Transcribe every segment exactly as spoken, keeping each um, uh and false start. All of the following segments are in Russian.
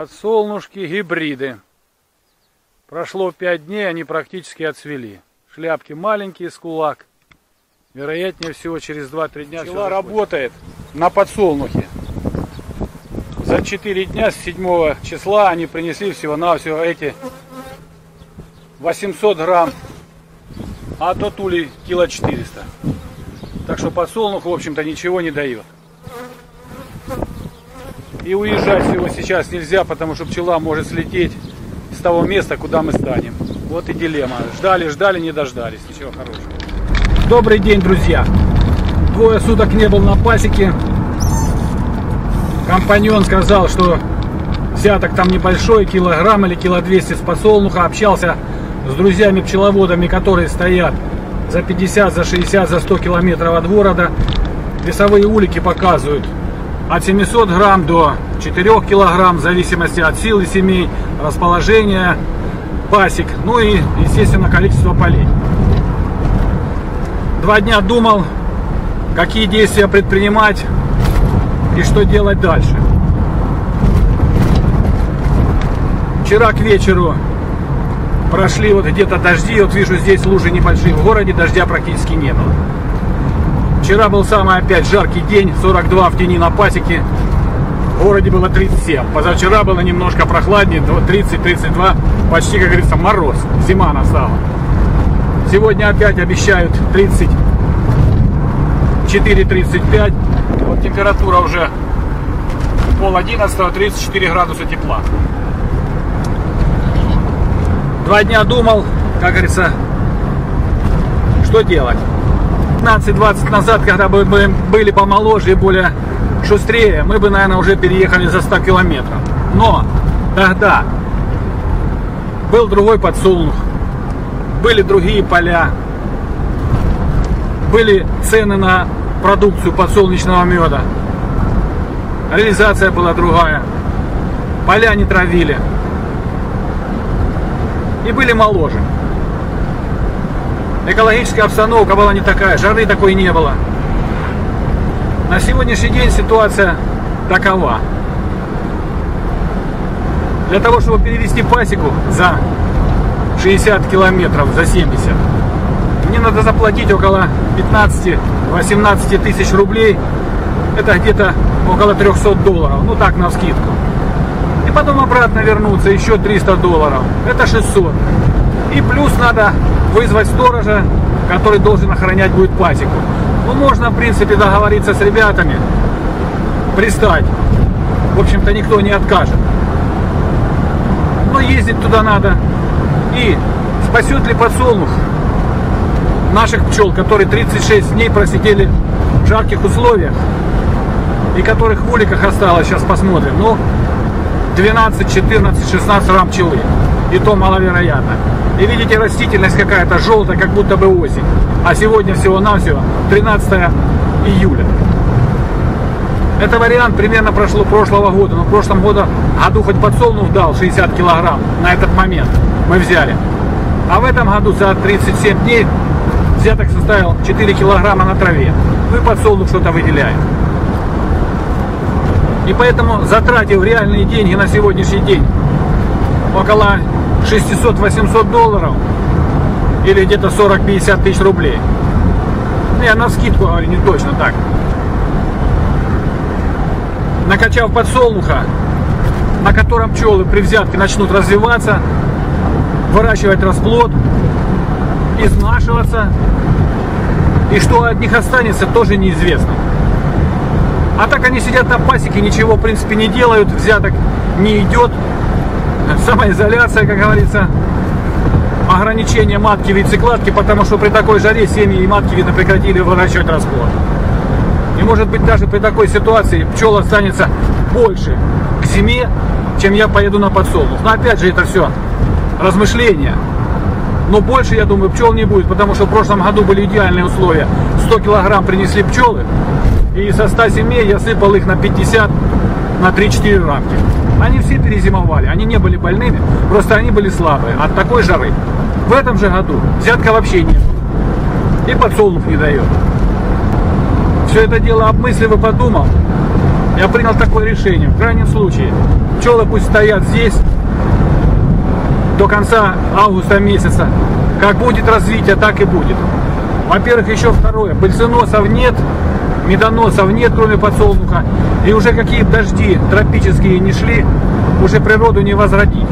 Подсолнушки гибриды. Прошло пять дней, они практически отцвели. Шляпки маленькие, с кулак. Вероятнее всего, через два-три дня пчела работает на подсолнухе. За четыре дня, с седьмого числа, они принесли всего-навсего эти восемьсот грамм, а то тули кило четыреста. Так что подсолнух, в общем-то, ничего не дает. И уезжать его сейчас нельзя, потому что пчела может слететь с того места, куда мы станем. Вот и дилемма. Ждали, ждали, не дождались. Ничего хорошего. Добрый день, друзья. Двое суток не был на пасеке. Компаньон сказал, что взяток там небольшой, килограмм или кило двести с подсолнуха. Общался с друзьями-пчеловодами, которые стоят за пятьдесят, за шестьдесят, за сто километров от города. Весовые улики показывают от семисот грамм до четырёх килограмм, в зависимости от силы семей, расположения пасек, ну и, естественно, количество полей. Два дня думал, какие действия предпринимать и что делать дальше. Вчера к вечеру прошли вот где-то дожди, вот вижу здесь лужи небольшие, в городе дождя практически не было. Вчера был самый опять жаркий день, сорок два в тени на пасеке, в городе было тридцать семь. Позавчера было немножко прохладнее, тридцать-тридцать два, почти, как говорится, мороз, зима настала. Сегодня опять обещают тридцать четыре — тридцать пять, вот температура уже пол одиннадцатого, тридцать четыре градуса тепла. Два дня думал, как говорится, что делать. пятнадцать-двадцать назад, когда бы мы были помоложе и более шустрее, мы бы, наверное, уже переехали за сто километров. Но тогда был другой подсолнух, были другие поля, были цены на продукцию подсолнечного меда, реализация была другая, поля не травили и были моложе. Экологическая обстановка была не такая, жары такой не было. На сегодняшний день ситуация такова. Для того, чтобы перевести пасеку за шестьдесят километров, за семьдесят, мне надо заплатить около пятнадцати-восемнадцати тысяч рублей. Это где-то около трёхсот долларов, ну так, навскидку. И потом обратно вернуться, еще триста долларов. Это шестьсот. И плюс надо вызвать сторожа, который должен охранять будет пасеку. Ну, можно, в принципе, договориться с ребятами, пристать. В общем-то, никто не откажет. Но ездить туда надо. И спасет ли подсолнух наших пчел, которые тридцать шесть дней просидели в жарких условиях, и которых в уликах осталось, сейчас посмотрим, ну, двенадцать, четырнадцать, шестнадцать грамм пчелы. И то маловероятно. И видите, растительность какая-то желтая, как будто бы осень. А сегодня всего-навсего тринадцатое июля. Это вариант примерно прошло прошлого года. Но в прошлом году, году хоть подсолнух дал шестьдесят килограмм на этот момент. Мы взяли. А в этом году за тридцать семь дней взяток составил четыре килограмма на траве. Ну и подсолнух что-то выделяет. И поэтому, затратив реальные деньги на сегодняшний день, около шестисот-восьмисот долларов или где-то сорок-пятьдесят тысяч рублей. Я навскидку говорю, не точно так. Накачав подсолнуха, на котором пчелы при взятке начнут развиваться, выращивать расплод, изнашиваться, и что от них останется, тоже неизвестно. А так они сидят на пасеке, ничего в принципе не делают, взяток не идет. Самоизоляция, как говорится, ограничение матки, яйцекладки, потому что при такой жаре семьи и матки, видно, прекратили выращивать расплод. И может быть даже при такой ситуации пчел останется больше к зиме, чем я поеду на подсолнух. Но опять же это все размышления. Но больше, я думаю, пчел не будет, потому что в прошлом году были идеальные условия. сто килограмм принесли пчелы, и со ста семей я сыпал их на пятьдесят, на три-четыре рамки. Они все перезимовали, они не были больными, просто они были слабые от такой жары. В этом же году взятка вообще нет. И подсолнух не дает. Все это дело обмыслив и подумал, я принял такое решение. В крайнем случае, пчелы пусть стоят здесь до конца августа месяца. Как будет развитие, так и будет. Во-первых, еще второе. Пыльценосов нет, медоносов нет, кроме подсолнуха. И уже какие дожди тропические не шли, уже природу не возродить.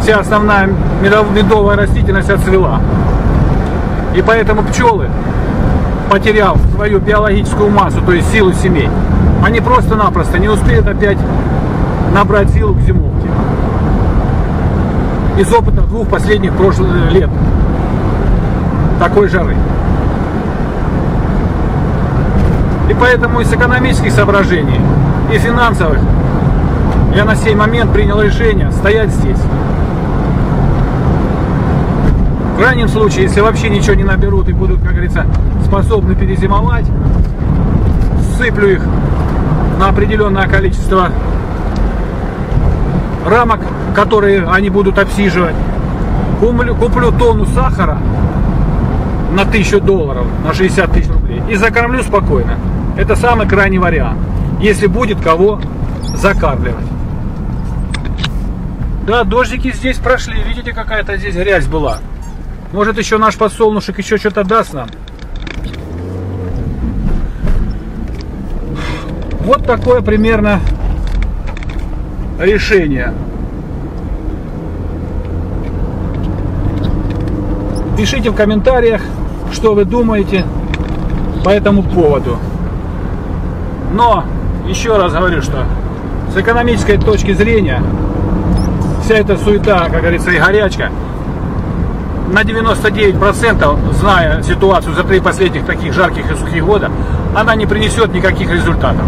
Вся основная медовая растительность отцвела. И поэтому пчелы, потеряв свою биологическую массу, то есть силу семей, они просто-напросто не успеют опять набрать силу к зимовке. Из опыта двух последних прошлых лет такой жары. И поэтому из экономических соображений и финансовых я на сей момент принял решение стоять здесь. В крайнем случае, если вообще ничего не наберут и будут, как говорится, способны перезимовать, сыплю их на определенное количество рамок, которые они будут обсиживать. Куплю, куплю тонну сахара на тысячу долларов, на шестьдесят тысяч рублей, и закормлю спокойно. Это самый крайний вариант, если будет кого закармливать. Да, дождики здесь прошли, видите, какая-то здесь грязь была. Может, еще наш подсолнушек еще что-то даст нам. Вот такое примерно решение. Пишите в комментариях, что вы думаете по этому поводу. Но, еще раз говорю, что с экономической точки зрения вся эта суета, как говорится, и горячка, на девяносто девять процентов, зная ситуацию за три последних таких жарких и сухих года, она не принесет никаких результатов.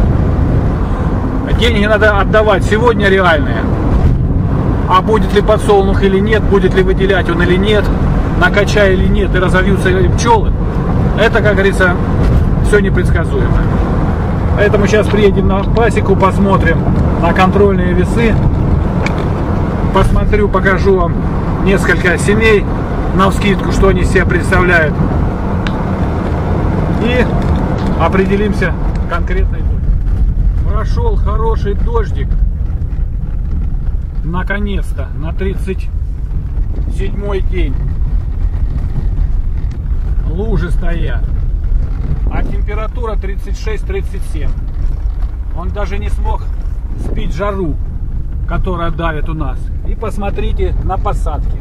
Деньги надо отдавать сегодня реальные. А будет ли подсолнух или нет, будет ли выделять он или нет, накачая или нет, и разовьются ли пчелы, это, как говорится, все непредсказуемо. Поэтому сейчас приедем на пасеку, посмотрим на контрольные весы. Посмотрю, покажу вам несколько семей, навскидку, что они себе представляют, и определимся конкретной точкой. Прошел хороший дождик, наконец-то, на тридцать седьмой день. Лужи стоят, а температура тридцать шесть — тридцать семь. Он даже не смог сбить жару, которая давит у нас. И посмотрите на посадки.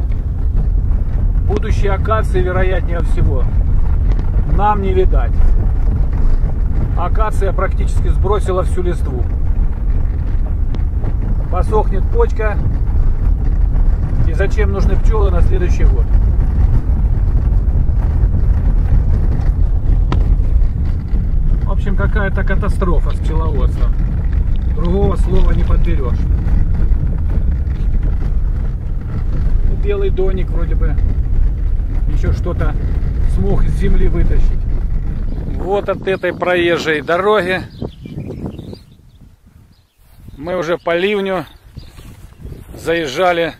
Будущие акации, вероятнее всего, нам не видать. Акация практически сбросила всю листву. Посохнет почка. И зачем нужны пчелы на следующий год? В общем, какая-то катастрофа с пчеловодством. Другого слова не подберешь. Белый доник вроде бы... еще что-то смог с земли вытащить. Вот от этой проезжей дороги мы уже по ливню заезжали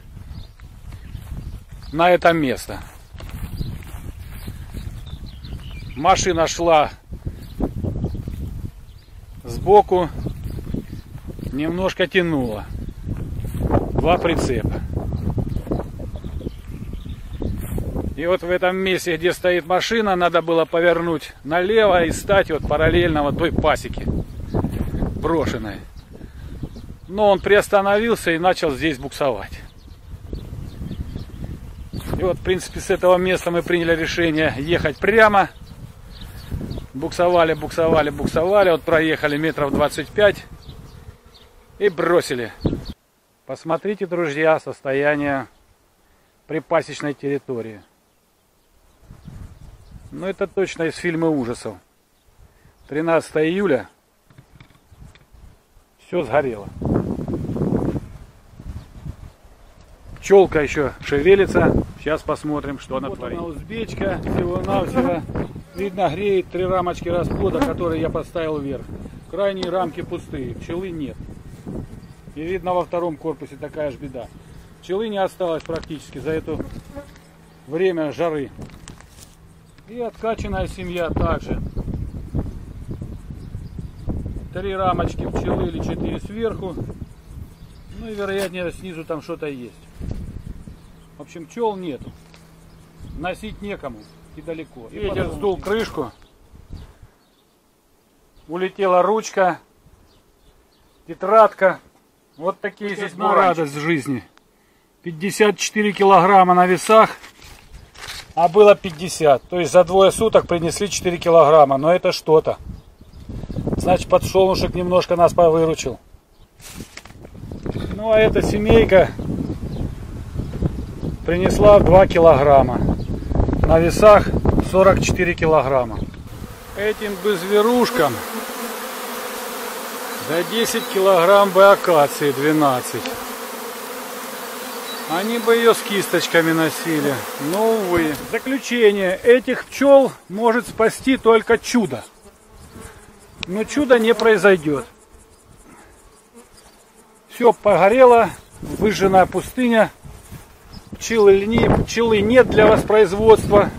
на это место. Машина шла сбоку, немножко тянула. Два прицепа. И вот в этом месте, где стоит машина, надо было повернуть налево и стать вот параллельно вот той пасеке брошенной. Но он приостановился и начал здесь буксовать. И вот, в принципе, с этого места мы приняли решение ехать прямо. Буксовали, буксовали, буксовали. Вот проехали метров двадцать пять и бросили. Посмотрите, друзья, состояние припасечной территории. Но это точно из фильма ужасов. тринадцатого июля все сгорело. Пчелка еще шевелится. Сейчас посмотрим, что она вот творит. Она узбечка, всего-навсего. Видно, греет три рамочки расплода, которые я поставил вверх. Крайние рамки пустые, пчелы нет. И видно, во втором корпусе такая же беда. Пчелы не осталось практически за это время жары. И откачанная семья также. три рамочки пчелы или четыре сверху. Ну и вероятнее снизу там что-то есть. В общем, пчел нету. Носить некому и далеко. И ветер потом... сдул крышку. Улетела ручка, тетрадка. Вот такие здесь радость жизни. пятьдесят четыре килограмма на весах, а было пятьдесят. То есть за двое суток принесли четыре килограмма. Но это что-то. Значит, подсолнушек немножко нас повыручил. Ну а эта семейка принесла два килограмма. На весах сорок четыре килограмма. Этим бы зверушкам за десять килограмм бы акации, двенадцать. Они бы ее с кисточками носили. Но, увы. Заключение. Этих пчел может спасти только чудо. Но чудо не произойдет. Все погорело. Выжженная пустыня. Пчелы, пчелы нет для воспроизводства.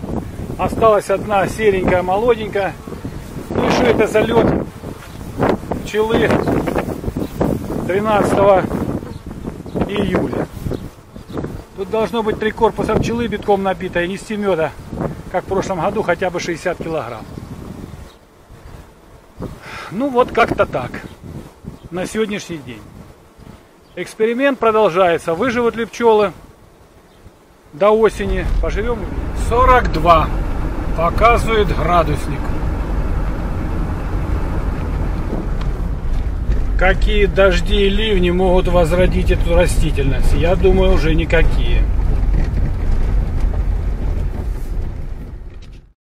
Осталась одна серенькая, молоденькая. Ну и что это за лед? Пчелы тринадцатого июля. Тут должно быть три корпуса пчелы битком набито и нести меда, как в прошлом году, хотя бы шестьдесят килограмм. Ну вот как-то так. На сегодняшний день. Эксперимент продолжается. Выживут ли пчелы до осени? Поживем. сорок два. Показывает градусник. Какие дожди и ливни могут возродить эту растительность? Я думаю, уже никакие.